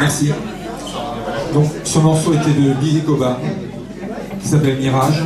Merci. Donc, ce morceau était de Billy Cobham, qui s'appelle Mirage.